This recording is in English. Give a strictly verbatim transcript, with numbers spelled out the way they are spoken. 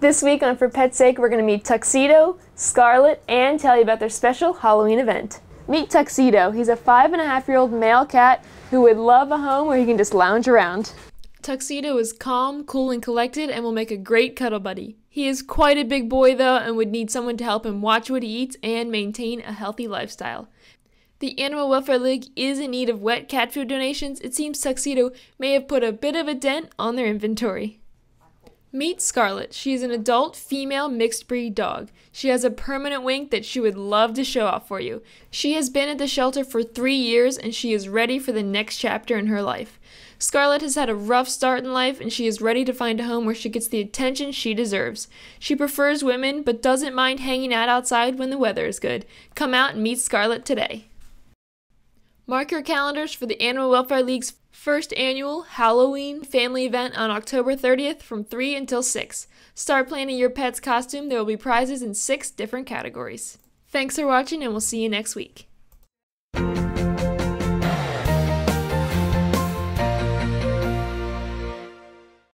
This week on For Pet's Sake, we're going to meet Tuxedo, Scarlett, and tell you about their special Halloween event. Meet Tuxedo. He's a five and a half year old male cat who would love a home where he can just lounge around. Tuxedo is calm, cool, and collected and will make a great cuddle buddy. He is quite a big boy though and would need someone to help him watch what he eats and maintain a healthy lifestyle. The Animal Welfare League is in need of wet cat food donations. It seems Tuxedo may have put a bit of a dent on their inventory. Meet Scarlett. She is an adult female mixed breed dog. She has a permanent wink that she would love to show off for you. She has been at the shelter for three years and she is ready for the next chapter in her life. Scarlett has had a rough start in life and she is ready to find a home where she gets the attention she deserves. She prefers women but doesn't mind hanging out outside when the weather is good. Come out and meet Scarlett today. Mark your calendars for the Animal Welfare League's first annual Halloween family event on October thirtieth from three until six. Start planning your pet's costume. There will be prizes in six different categories. Thanks for watching, and we'll see you next week.